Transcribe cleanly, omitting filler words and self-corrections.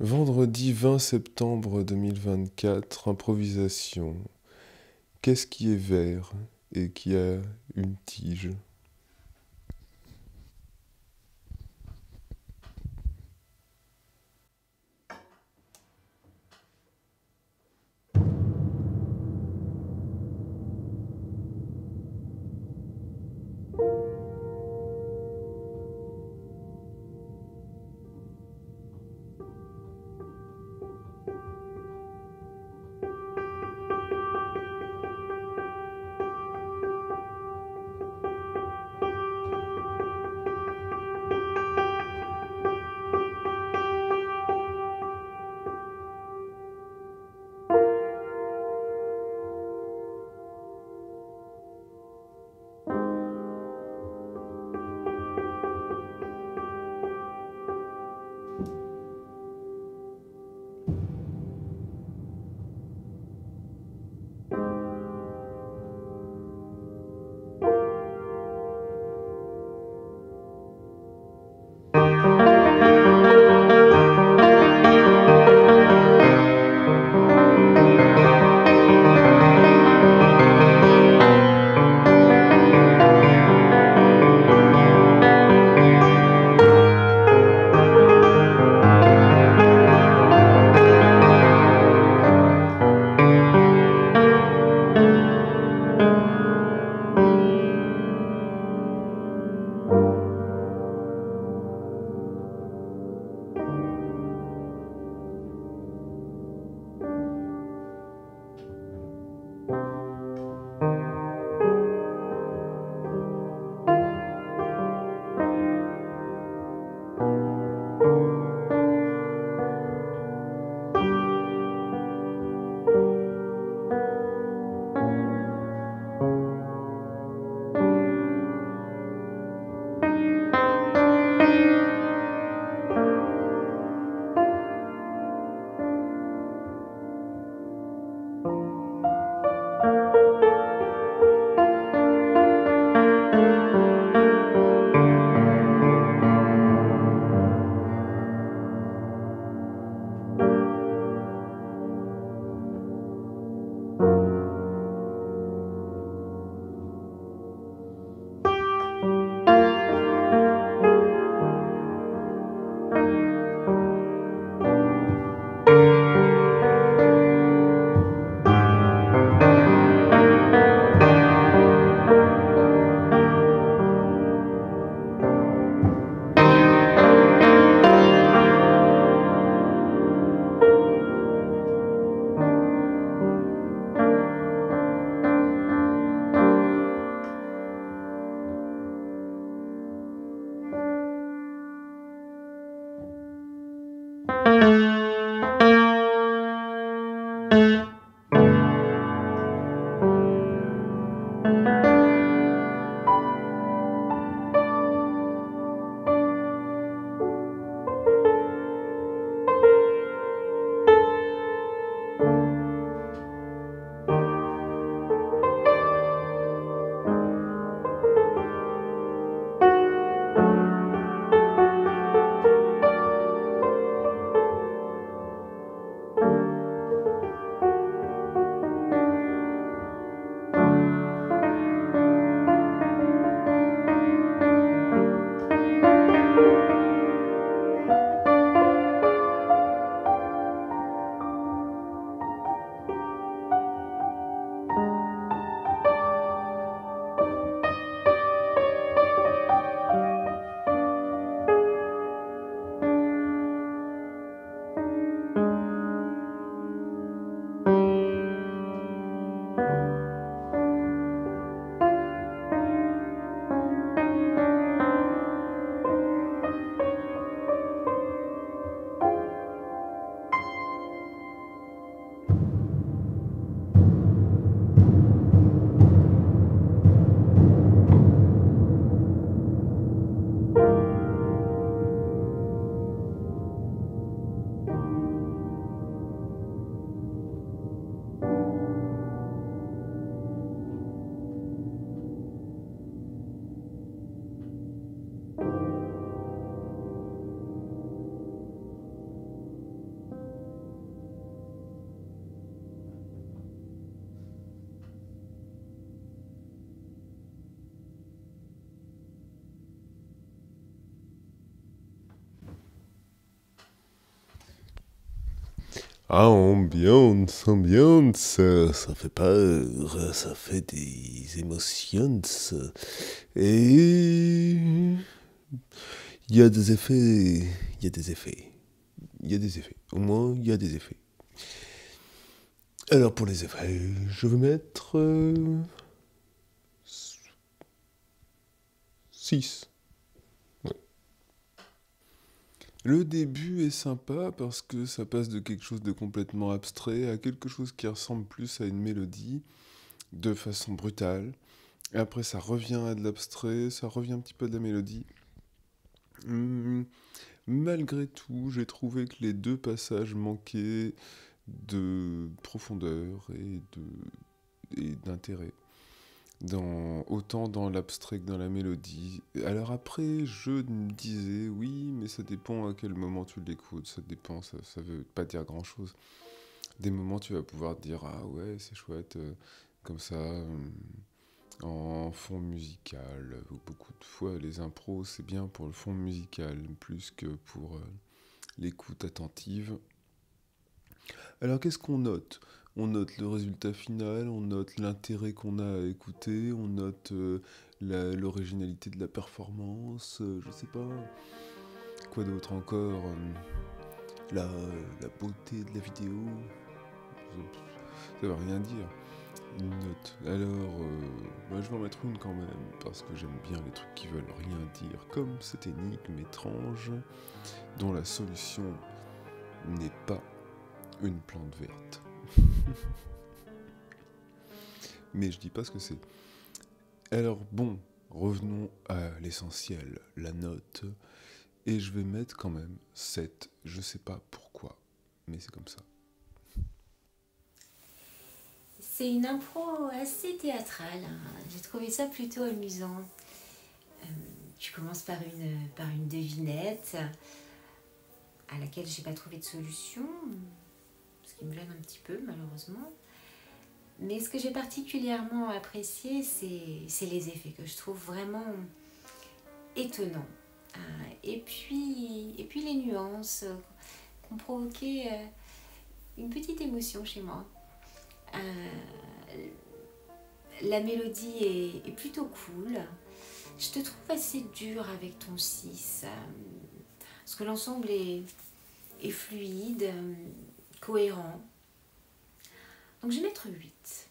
Vendredi 20 septembre 2024, improvisation. Qu'est-ce qui est vert et qui a une tige ? Ah, ambiance, ça fait peur, ça fait des émotions, et il y a des effets, au moins il y a des effets. Alors pour les effets, je vais mettre 6. Le début est sympa parce que ça passe de quelque chose de complètement abstrait à quelque chose qui ressemble plus à une mélodie de façon brutale. Et après ça revient à de l'abstrait, ça revient un petit peu à de la mélodie. Malgré tout, j'ai trouvé que les deux passages manquaient de profondeur et d'intérêt. Autant dans l'abstrait que dans la mélodie. Alors après, je me disais, oui, mais ça dépend à quel moment tu l'écoutes, ça dépend, ça veut pas dire grand-chose. Des moments, tu vas pouvoir te dire, ah ouais, c'est chouette, comme ça, en fond musical. Beaucoup de fois, les impros, c'est bien pour le fond musical, plus que pour l'écoute attentive. Alors, qu'est-ce qu'on note ? On note le résultat final, on note l'intérêt qu'on a à écouter, on note l'originalité de la performance, je sais pas, quoi d'autre encore, la beauté de la vidéo, ça va rien dire, une note. Alors, moi je vais en mettre une quand même, parce que j'aime bien les trucs qui veulent rien dire, comme cette énigme étrange, dont la solution n'est pas une plante verte. Mais je dis pas ce que c'est. Alors bon, revenons à l'essentiel, la note. Et je vais mettre quand même 7. Je sais pas pourquoi, mais c'est comme ça. C'est une impro assez théâtrale. J'ai trouvé ça plutôt amusant. Tu commences par une devinette à laquelle j'ai pas trouvé de solution. Ce qui me gêne un petit peu, malheureusement. Mais ce que j'ai particulièrement apprécié, c'est les effets que je trouve vraiment étonnants. Et puis les nuances ont provoqué une petite émotion chez moi. La mélodie est plutôt cool. Je te trouve assez dure avec ton 6. Parce que l'ensemble est fluide, cohérent. Donc je vais mettre 8.